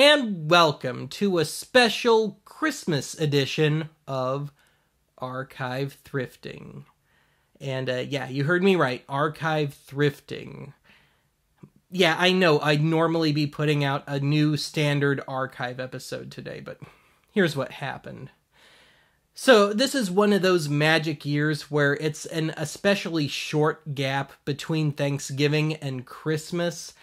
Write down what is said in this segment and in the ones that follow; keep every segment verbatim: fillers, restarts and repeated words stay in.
and welcome to a special Christmas edition of Archive Thrifting. And uh, yeah, you heard me right, Archive Thrifting. Yeah, I know, I'd normally be putting out a new standard archive episode today, but here's what happened. So this is one of those magic years where it's an especially short gap between Thanksgiving and Christmas,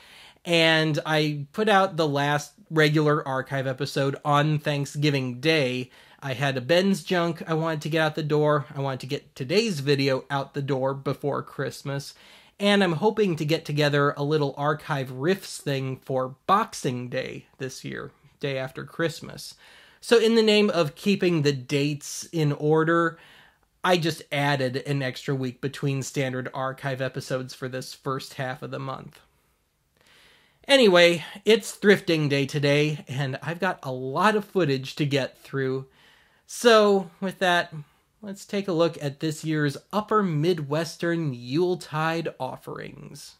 and I put out the last regular archive episode on Thanksgiving Day. I had a Ben's junk I wanted to get out the door, I wanted to get today's video out the door before Christmas, and I'm hoping to get together a little archive riffs thing for Boxing Day this year, day after Christmas. So in the name of keeping the dates in order, I just added an extra week between standard archive episodes for this first half of the month. Anyway, it's thrifting day today, and I've got a lot of footage to get through. So with that, let's take a look at this year's Upper Midwestern Yuletide offerings.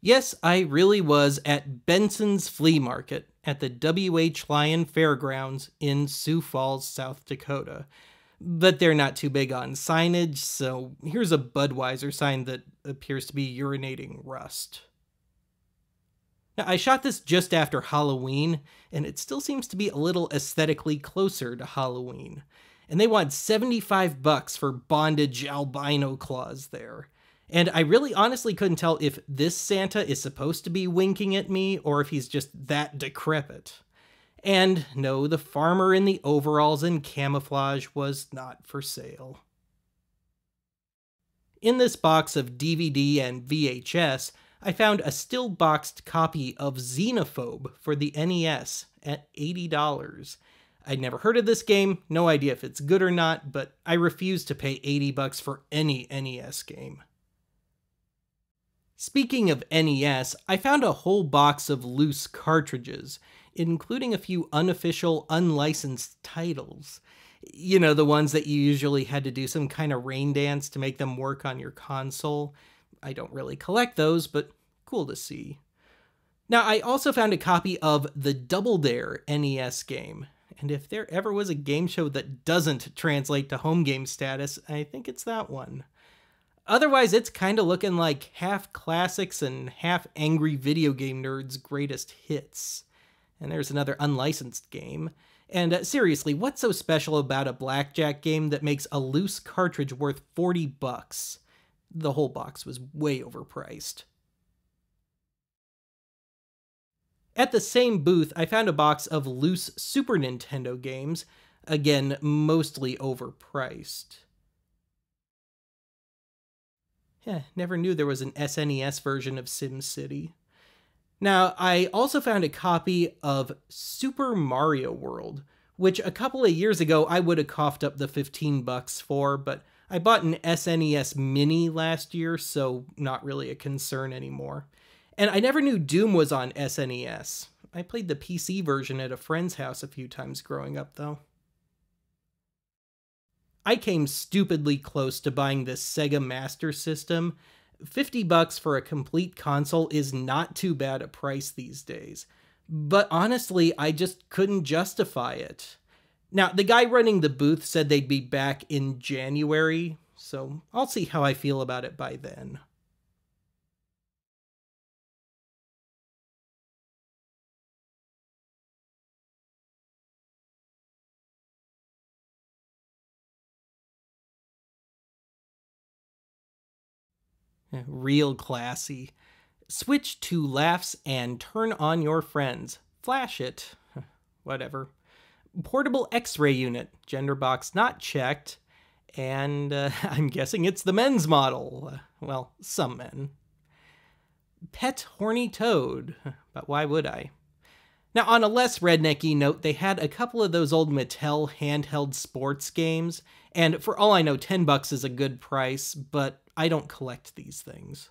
Yes, I really was at Benson's Flea Market at the W H Lyon Fairgrounds in Sioux Falls, South Dakota. But they're not too big on signage, so here's a Budweiser sign that appears to be urinating rust. Now, I shot this just after Halloween, and it still seems to be a little aesthetically closer to Halloween. And they want seventy-five bucks for bondage albino claws there. And I really honestly couldn't tell if this Santa is supposed to be winking at me or if he's just that decrepit. And no, the farmer in the overalls and camouflage was not for sale. In this box of D V D and V H S, I found a still boxed copy of Xenophobe for the N E S at eighty dollars. I'd never heard of this game, no idea if it's good or not, but I refuse to pay eighty bucks for any N E S game. Speaking of N E S, I found a whole box of loose cartridges, including a few unofficial, unlicensed titles. You know, the ones that you usually had to do some kind of rain dance to make them work on your console. I don't really collect those, but cool to see. Now, I also found a copy of the Double Dare N E S game, and if there ever was a game show that doesn't translate to home game status, I think it's that one. Otherwise, it's kind of looking like half classics and half angry video game nerds' greatest hits. And there's another unlicensed game. And uh, seriously, what's so special about a blackjack game that makes a loose cartridge worth forty bucks? The whole box was way overpriced. At the same booth, I found a box of loose Super Nintendo games, again, mostly overpriced. Yeah, never knew there was an S N E S version of SimCity. Now, I also found a copy of Super Mario World, which a couple of years ago I would have coughed up the fifteen bucks for, but I bought an S N E S Mini last year, so not really a concern anymore. And I never knew Doom was on S N E S. I played the P C version at a friend's house a few times growing up, though. I came stupidly close to buying this Sega Master System. fifty bucks for a complete console is not too bad a price these days. But honestly, I just couldn't justify it. Now, the guy running the booth said they'd be back in January, so I'll see how I feel about it by then. Real classy. Switch to laughs and turn on your friends. Flash it. Whatever. Portable X-ray unit. Gender box not checked. And uh, I'm guessing it's the men's model. Well, some men. Pet horny toad. But why would I? Now, on a less rednecky note, they had a couple of those old Mattel handheld sports games, and for all I know, ten bucks is a good price, but I don't collect these things.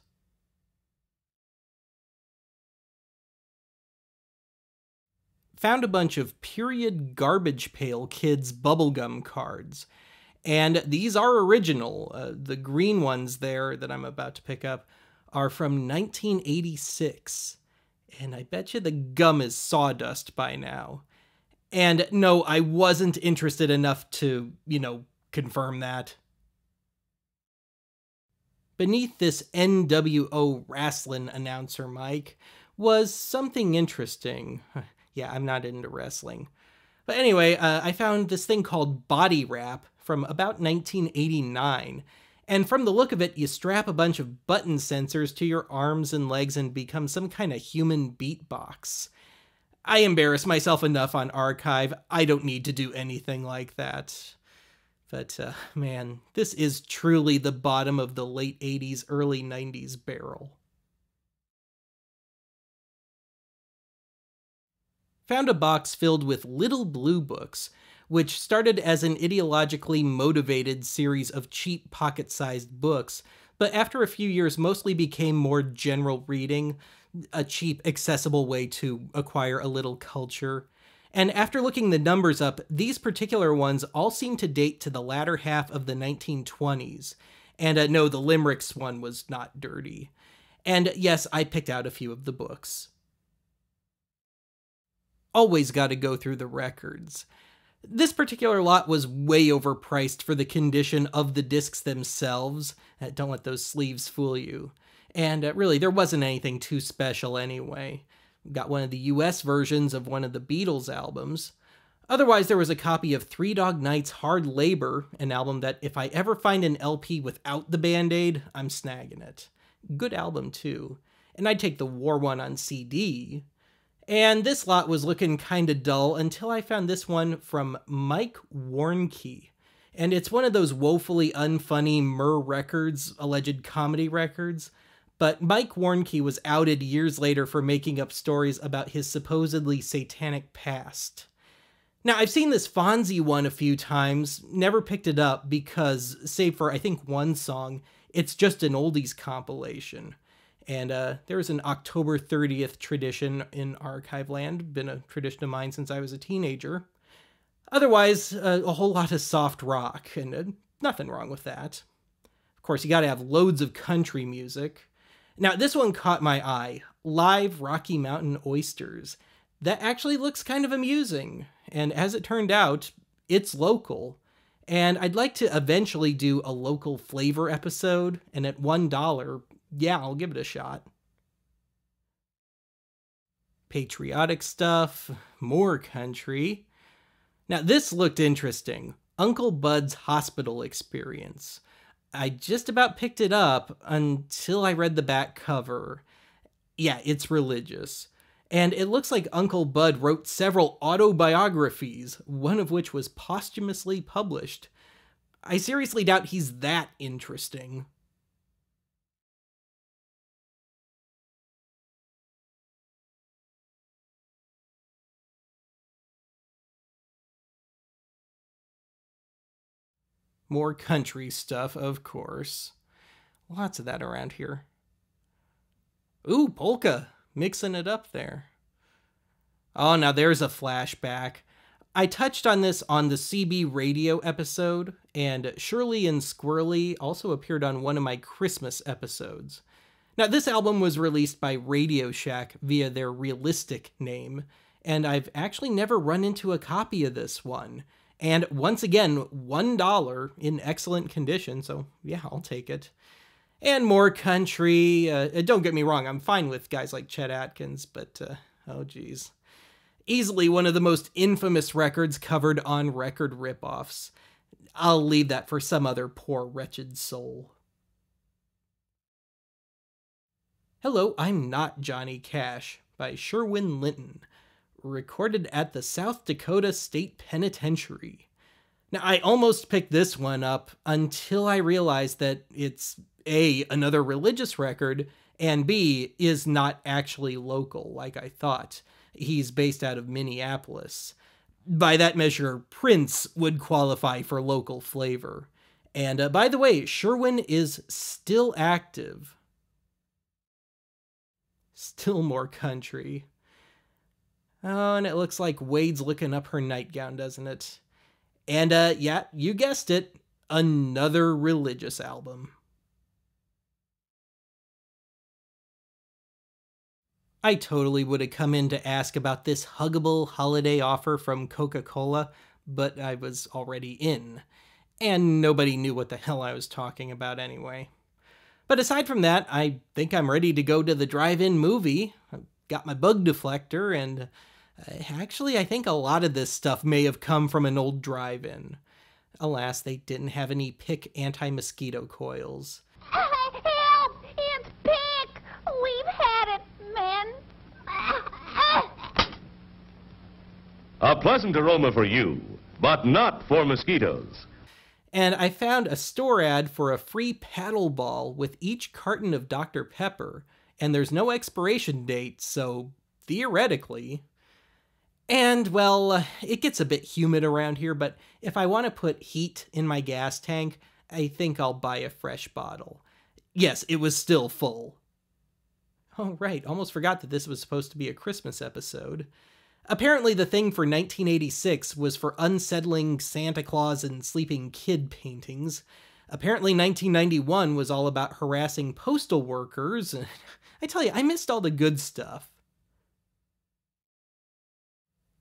Found a bunch of period Garbage Pail Kids bubblegum cards, And these are original. Uh, the green ones there that I'm about to pick up are from nineteen eighty-six. And I bet you the gum is sawdust by now. And no, I wasn't interested enough to, you know, confirm that. Beneath this N W O wrestling announcer mic was something interesting. Yeah, I'm not into wrestling. But anyway, uh, I found this thing called Body Wrap from about nineteen eighty-nine. And from the look of it, you strap a bunch of button sensors to your arms and legs and become some kind of human beatbox. I embarrass myself enough on Archive. I don't need to do anything like that. But, uh, man, this is truly the bottom of the late eighties, early nineties barrel. Found a box filled with Little Blue Books, which started as an ideologically motivated series of cheap pocket-sized books, but after a few years mostly became more general reading, a cheap, accessible way to acquire a little culture. And after looking the numbers up, these particular ones all seem to date to the latter half of the nineteen twenties. And uh, no, the Limericks one was not dirty. And yes, I picked out a few of the books. Always gotta go through the records. This particular lot was way overpriced for the condition of the discs themselves. Uh, don't let those sleeves fool you. And uh, really, there wasn't anything too special anyway. Got one of the U S versions of one of the Beatles albums. Otherwise, there was a copy of Three Dog Night's Hard Labor, an album that if I ever find an L P without the Band-Aid, I'm snagging it. Good album, too. And I'd take the War one on C D. And this lot was looking kinda dull until I found this one from Mike Warnke. And it's one of those woefully unfunny Mer Records, alleged comedy records. But Mike Warnke was outed years later for making up stories about his supposedly satanic past. Now, I've seen this Fonzie one a few times, never picked it up because, save for I think one song, it's just an oldies compilation. And uh, there was an October thirtieth tradition in Archive Land, been a tradition of mine since I was a teenager. Otherwise, uh, a whole lot of soft rock, and uh, nothing wrong with that. Of course, you gotta have loads of country music. Now, this one caught my eye. Live Rocky Mountain Oysters. That actually looks kind of amusing. And as it turned out, it's local. And I'd like to eventually do a local flavor episode, and at one dollar, yeah, I'll give it a shot. Patriotic stuff, more country. Now, this looked interesting. Uncle Bud's Hospital Experience. I just about picked it up until I read the back cover. Yeah, it's religious. And it looks like Uncle Bud wrote several autobiographies, one of which was posthumously published. I seriously doubt he's that interesting. More country stuff, of course. Lots of that around here. Ooh, polka. Mixing it up there. Oh, now there's a flashback. I touched on this on the C B radio episode, and Shirley and Squirrely also appeared on one of my Christmas episodes. Now, this album was released by Radio Shack via their Realistic name, and I've actually never run into a copy of this one. And once again, one dollar in excellent condition, so yeah, I'll take it. And more country. Uh, don't get me wrong, I'm fine with guys like Chet Atkins, but uh, oh geez. Easily one of the most infamous records covered on record ripoffs. I'll leave that for some other poor wretched soul. Hello, I'm Not Johnny Cash by Sherwin Linton. Recorded at the South Dakota State Penitentiary. Now, I almost picked this one up until I realized that it's A, another religious record, and B, is not actually local, like I thought. He's based out of Minneapolis. By that measure, Prince would qualify for local flavor. And uh, by the way, Sherwin is still active. Still more country. Oh, and it looks like Wade's looking up her nightgown, doesn't it? And, uh, yeah, you guessed it. another religious album. I totally would have come in to ask about this huggable holiday offer from Coca-Cola, but I was already in, and nobody knew what the hell I was talking about anyway. But aside from that, I think I'm ready to go to the drive-in movie. I've got my bug deflector, and actually I think a lot of this stuff may have come from an old drive-in. Alas, they didn't have any Pick anti-mosquito coils. Help! It's Pick! We've had it, man! A pleasant aroma for you, but not for mosquitoes. And I found a store ad for a free paddle ball with each carton of Doctor Pepper, and there's no expiration date, so theoretically. And, well, it gets a bit humid around here, but if I want to put heat in my gas tank, I think I'll buy a fresh bottle. Yes, it was still full. Oh, right, almost forgot that this was supposed to be a Christmas episode. Apparently the thing for nineteen eighty-six was for unsettling Santa Claus and sleeping kid paintings. Apparently nineteen ninety-one was all about harassing postal workers. I tell you, I missed all the good stuff.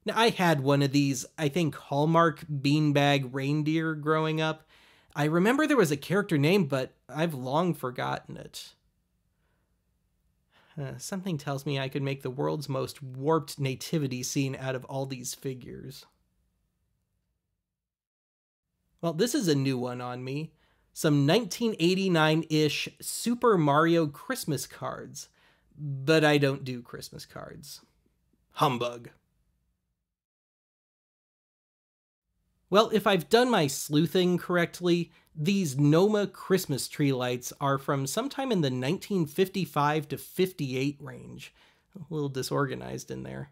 Now, I had one of these, I think, Hallmark beanbag reindeer growing up. I remember there was a character name, but I've long forgotten it. Uh, something tells me I could make the world's most warped nativity scene out of all these figures. Well, this is a new one on me. Some nineteen eighty-nine-ish Super Mario Christmas cards. But I don't do Christmas cards. Humbug. Well, if I've done my sleuthing correctly, these Noma Christmas tree lights are from sometime in the nineteen fifty-five to fifty-eight range. A little disorganized in there.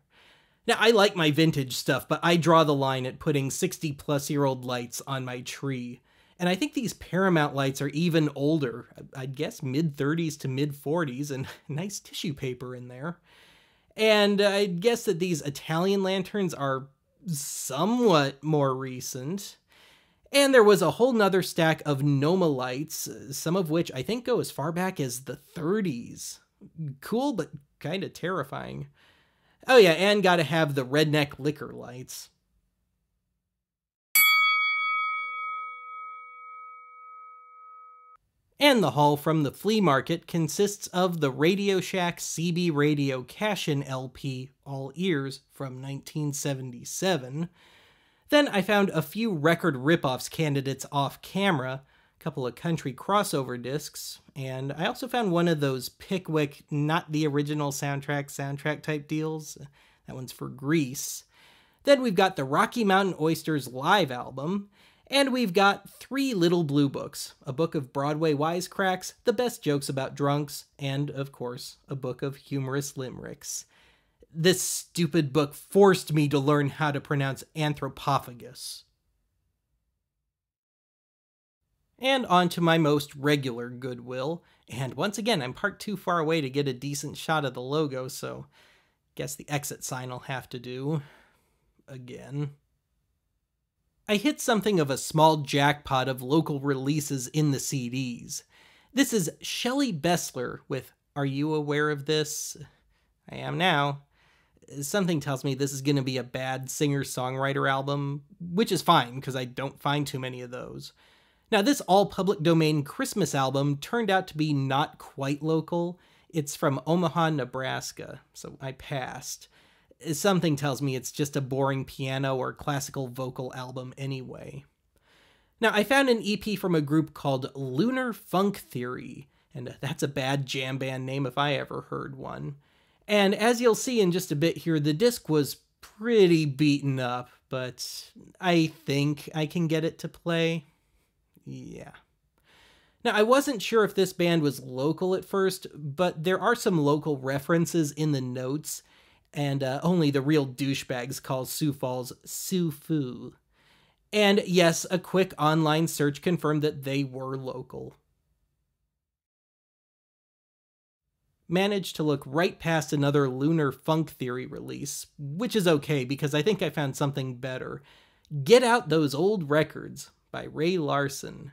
Now, I like my vintage stuff, but I draw the line at putting sixty-plus-year-old lights on my tree. And I think these Paramount lights are even older. I'd guess mid-thirties to mid-forties, and nice tissue paper in there. And I'd guess that these Italian lanterns are somewhat more recent. And there was a whole nother stack of Noma lights, some of which I think go as far back as the thirties. Cool, but kind of terrifying. Oh yeah, and gotta have the redneck liquor lights. And the haul from the flea market consists of the Radio Shack C B Radio Cash-In L P, All Ears, from nineteen seventy-seven. Then I found a few record rip-offs candidates off-camera, a couple of country crossover discs, and I also found one of those Pickwick, not the original soundtrack, soundtrack type deals. That one's for Grease. Then we've got the Rocky Mountain Oysters live album, and we've got three Little Blue Books, a book of Broadway wisecracks, the best jokes about drunks, and, of course, a book of humorous limericks. This stupid book forced me to learn how to pronounce anthropophagus. And on to my most regular Goodwill, and once again, I'm parked too far away to get a decent shot of the logo, so guess the exit sign will have to do. Again. I hit something of a small jackpot of local releases in the C Ds. This is Shelley Bessler with Are You Aware of This? I am now. Something tells me this is going to be a bad singer-songwriter album, which is fine, because I don't find too many of those. Now, this all-public domain Christmas album turned out to be not quite local. It's from Omaha, Nebraska, so I passed. Something tells me it's just a boring piano or classical vocal album anyway. Now, I found an E P from a group called Lunar Funk Theory, and that's a bad jam band name if I ever heard one. And as you'll see in just a bit here, the disc was pretty beaten up, but I think I can get it to play. Yeah. Now, I wasn't sure if this band was local at first, but there are some local references in the notes, and uh, only the real douchebags call Sioux Falls Sioux Foo. And yes, a quick online search confirmed that they were local. Managed to look right past another Lunar Funk Theory release, which is okay because I think I found something better. Get out those old records. by Ray Larson.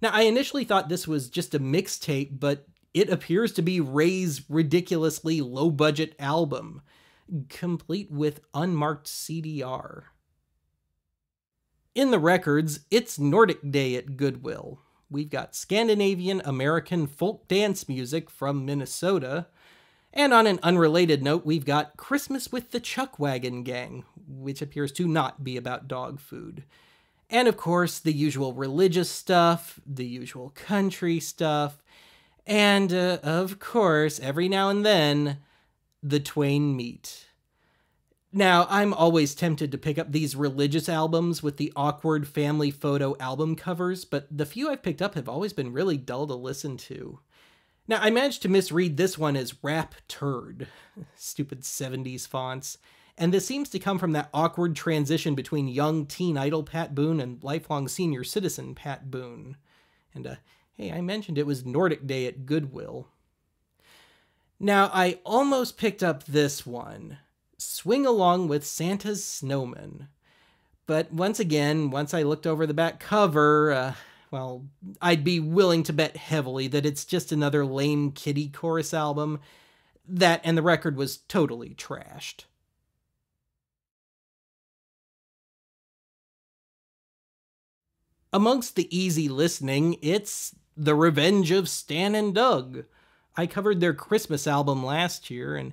Now, I initially thought this was just a mixtape, but it appears to be Ray's ridiculously low-budget album, complete with unmarked C D R. In the records, it's Nordic Day at Goodwill. We've got Scandinavian American folk dance music from Minnesota. And on an unrelated note, we've got Christmas with the Chuckwagon Gang, which appears to not be about dog food. And of course, the usual religious stuff, the usual country stuff, and uh, of course, every now and then, the twain meet. Now, I'm always tempted to pick up these religious albums with the awkward family photo album covers, but the few I've picked up have always been really dull to listen to. Now, I managed to misread this one as Rap Turd. Stupid seventies fonts. And this seems to come from that awkward transition between young teen idol Pat Boone and lifelong senior citizen Pat Boone. And, uh, hey, I mentioned it was Nordic Day at Goodwill. Now, I almost picked up this one, Swing Along with Santa's Snowman. But once again, once I looked over the back cover, uh... well, I'd be willing to bet heavily that it's just another lame kiddie chorus album. That and the record was totally trashed. Amongst the easy listening, it's The Revenge of Stan and Doug. I covered their Christmas album last year, and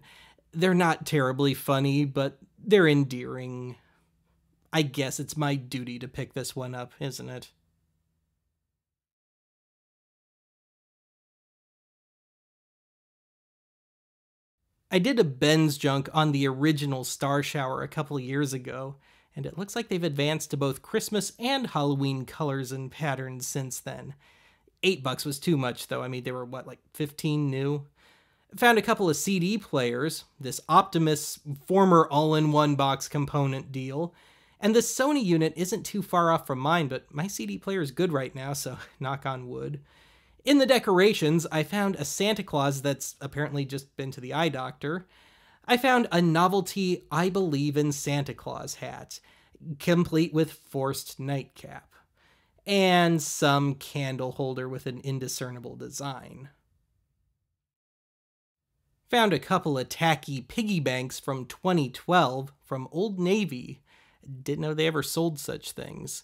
they're not terribly funny, but they're endearing. I guess it's my duty to pick this one up, isn't it? I did a Ben's Junk on the original Star Shower a couple of years ago, and it looks like they've advanced to both Christmas and Halloween colors and patterns since then. Eight bucks was too much, though. I mean, there were, what, like fifteen new? Found a couple of C D players, this Optimus former all-in-one box component deal, and the Sony unit isn't too far off from mine, but my C D player is good right now, so knock on wood. In the decorations, I found a Santa Claus that's apparently just been to the eye doctor. I found a novelty I Believe in Santa Claus hat, complete with forced nightcap, and some candle holder with an indiscernible design. Found a couple of tacky piggy banks from twenty twelve from Old Navy. Didn't know they ever sold such things.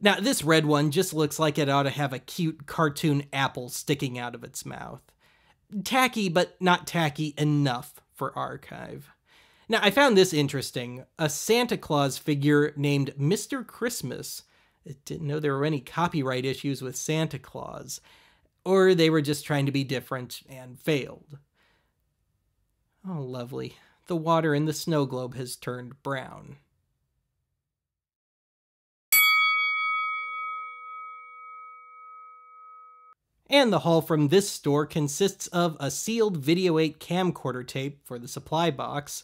Now, this red one just looks like it ought to have a cute cartoon apple sticking out of its mouth. Tacky, but not tacky enough for archive. Now, I found this interesting. A Santa Claus figure named Mister Christmas. I didn't know there were any copyright issues with Santa Claus. Or they were just trying to be different and failed. Oh, lovely. The water in the snow globe has turned brown. And the haul from this store consists of a sealed Video eight camcorder tape for the supply box.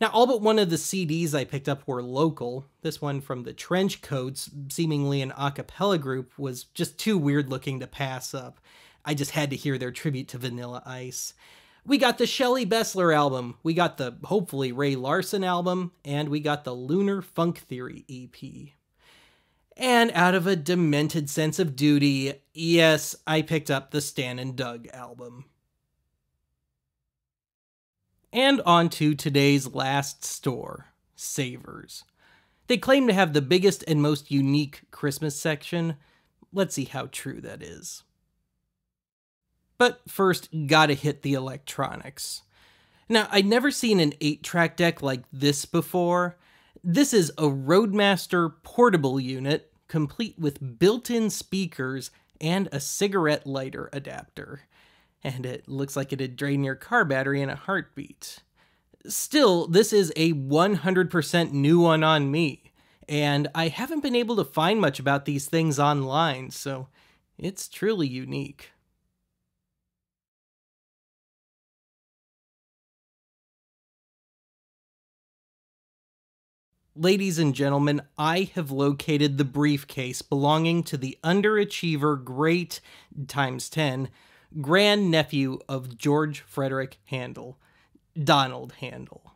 Now, all but one of the C Ds I picked up were local. This one from the Trenchcoats, seemingly an a cappella group, was just too weird-looking to pass up. I just had to hear their tribute to Vanilla Ice. We got the Shelley Bessler album, we got the, hopefully, Ray Larson album, and we got the Lunar Funk Theory E P. And out of a demented sense of duty, yes, I picked up the Stan and Doug album. And on to today's last store, Savers. They claim to have the biggest and most unique Christmas section. Let's see how true that is. But first, gotta hit the electronics. Now, I'd never seen an eight track deck like this before. This is a Roadmaster portable unit, complete with built-in speakers and a cigarette lighter adapter. And it looks like it'd drain your car battery in a heartbeat. Still, this is a one hundred percent new one on me, and I haven't been able to find much about these things online, so it's truly unique. Ladies and gentlemen, I have located the briefcase belonging to the underachiever great, times ten, grandnephew of George Frederick Handel, Donald Handel.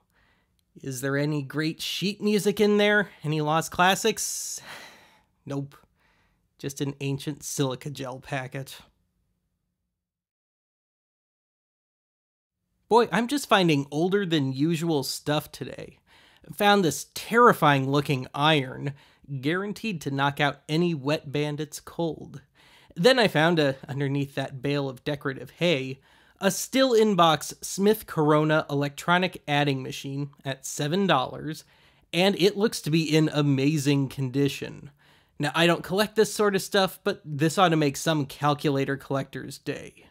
Is there any great sheet music in there? Any lost classics? Nope. Just an ancient silica gel packet. Boy, I'm just finding older than usual stuff today. Found this terrifying looking iron, guaranteed to knock out any wet bandits cold. Then I found, a, underneath that bale of decorative hay, a still-in-box Smith Corona electronic adding machine at seven dollars, and it looks to be in amazing condition. Now, I don't collect this sort of stuff, but this ought to make some calculator collector's day.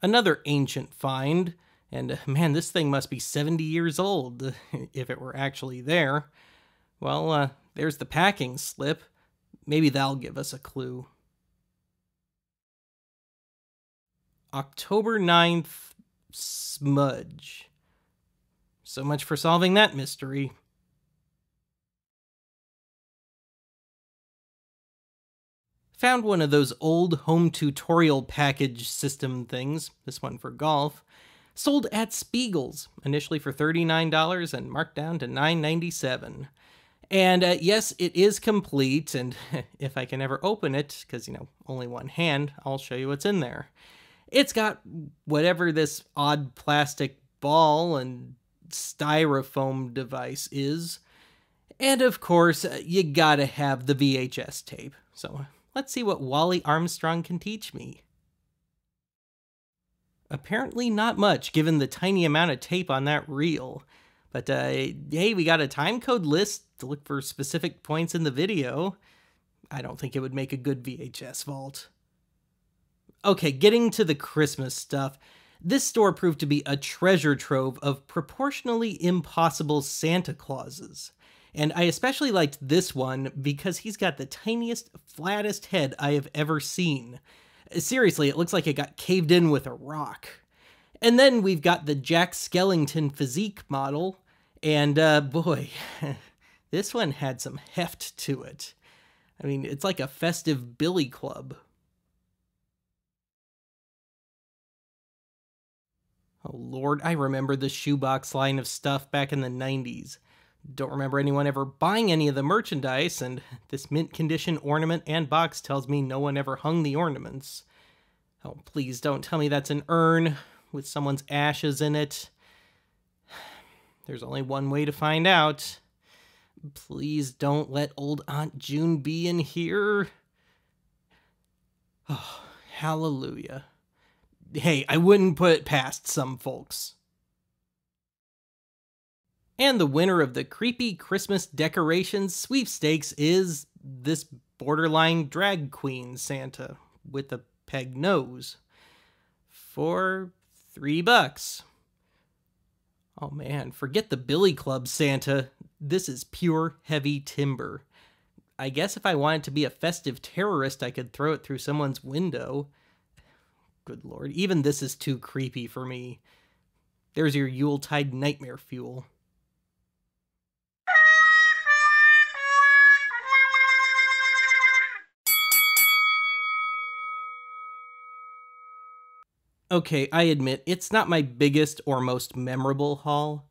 Another ancient find, and man, this thing must be seventy years old, if it were actually there. Well, uh, there's the packing slip. Maybe that'll give us a clue. October ninth, smudge. So much for solving that mystery. Found one of those old home tutorial package system things, this one for golf, sold at Spiegel's, initially for thirty-nine dollars and marked down to nine ninety-seven. And uh, yes, it is complete, and if I can ever open it, because, you know, only one hand, I'll show you what's in there. It's got whatever this odd plastic ball and styrofoam device is. And of course, you gotta have the V H S tape, so... let's see what Wally Armstrong can teach me. Apparently not much, given the tiny amount of tape on that reel. But, uh, hey, we got a timecode list to look for specific points in the video. I don't think it would make a good V H S vault. Okay, getting to the Christmas stuff. This store proved to be a treasure trove of proportionally impossible Santa Clauses. And I especially liked this one because he's got the tiniest, flattest head I have ever seen. Seriously, it looks like it got caved in with a rock. And then we've got the Jack Skellington physique model, and uh, boy, this one had some heft to it. I mean, it's like a festive billy club. Oh Lord, I remember the shoebox line of stuff back in the nineties. Don't remember anyone ever buying any of the merchandise, and this mint condition ornament and box tells me no one ever hung the ornaments. Oh, please don't tell me that's an urn with someone's ashes in it. There's only one way to find out. Please don't let old Aunt June be in here. Oh, hallelujah. Hey, I wouldn't put it past some folks. And the winner of the Creepy Christmas Decorations Sweepstakes is this borderline drag queen Santa with a peg nose for three bucks. Oh man, forget the Billy Club Santa. This is pure heavy timber. I guess if I wanted to be a festive terrorist, I could throw it through someone's window. Good Lord, even this is too creepy for me. There's your Yuletide nightmare fuel. Okay, I admit, it's not my biggest or most memorable haul,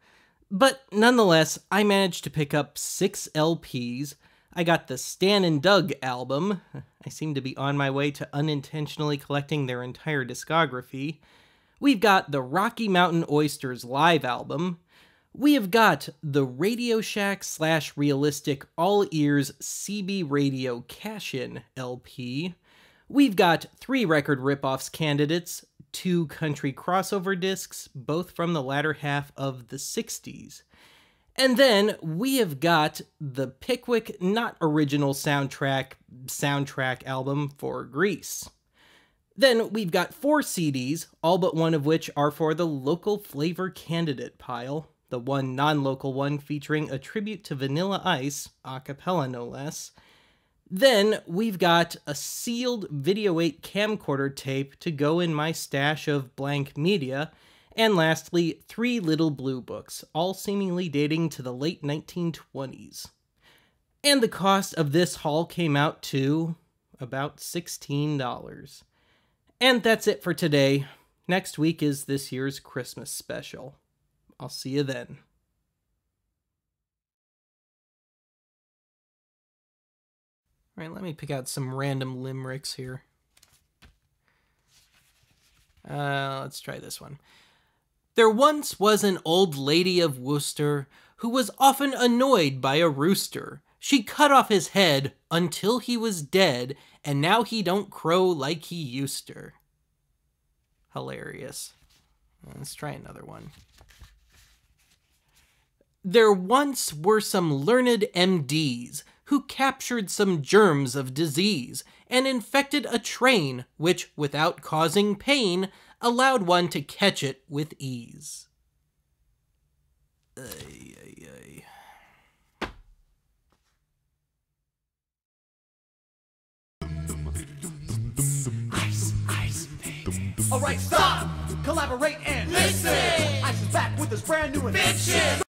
but nonetheless, I managed to pick up six L Ps, I got the Stan and Doug album, I seem to be on my way to unintentionally collecting their entire discography, we've got the Rocky Mountain Oysters live album, we have got the Radio Shack slash Realistic All Ears C B Radio Cash-In L P, we've got three record ripoffs candidates, two country crossover discs, both from the latter half of the sixties. And then we have got the Pickwick Not Original Soundtrack soundtrack album for Grease. Then we've got four C Ds, all but one of which are for the local flavor candidate pile, the one non-local one featuring a tribute to Vanilla Ice, a cappella no less. Then we've got a sealed Video eight camcorder tape to go in my stash of blank media, and lastly, three Little Blue Books, all seemingly dating to the late nineteen twenties. And the cost of this haul came out to about sixteen dollars. And that's it for today. Next week is this year's Christmas special. I'll see you then. All right, let me pick out some random limericks here. Uh, let's try this one. There once was an old lady of Worcester who was often annoyed by a rooster. She cut off his head until he was dead, and now he don't crow like he used to. Hilarious. Let's try another one. There once were some learned M Ds who captured some germs of disease and infected a train which, without causing pain, allowed one to catch it with ease. Ay, ay, ay. Ice, ice, all right, stop! Collaborate and listen! Ice is back with his brand new invention!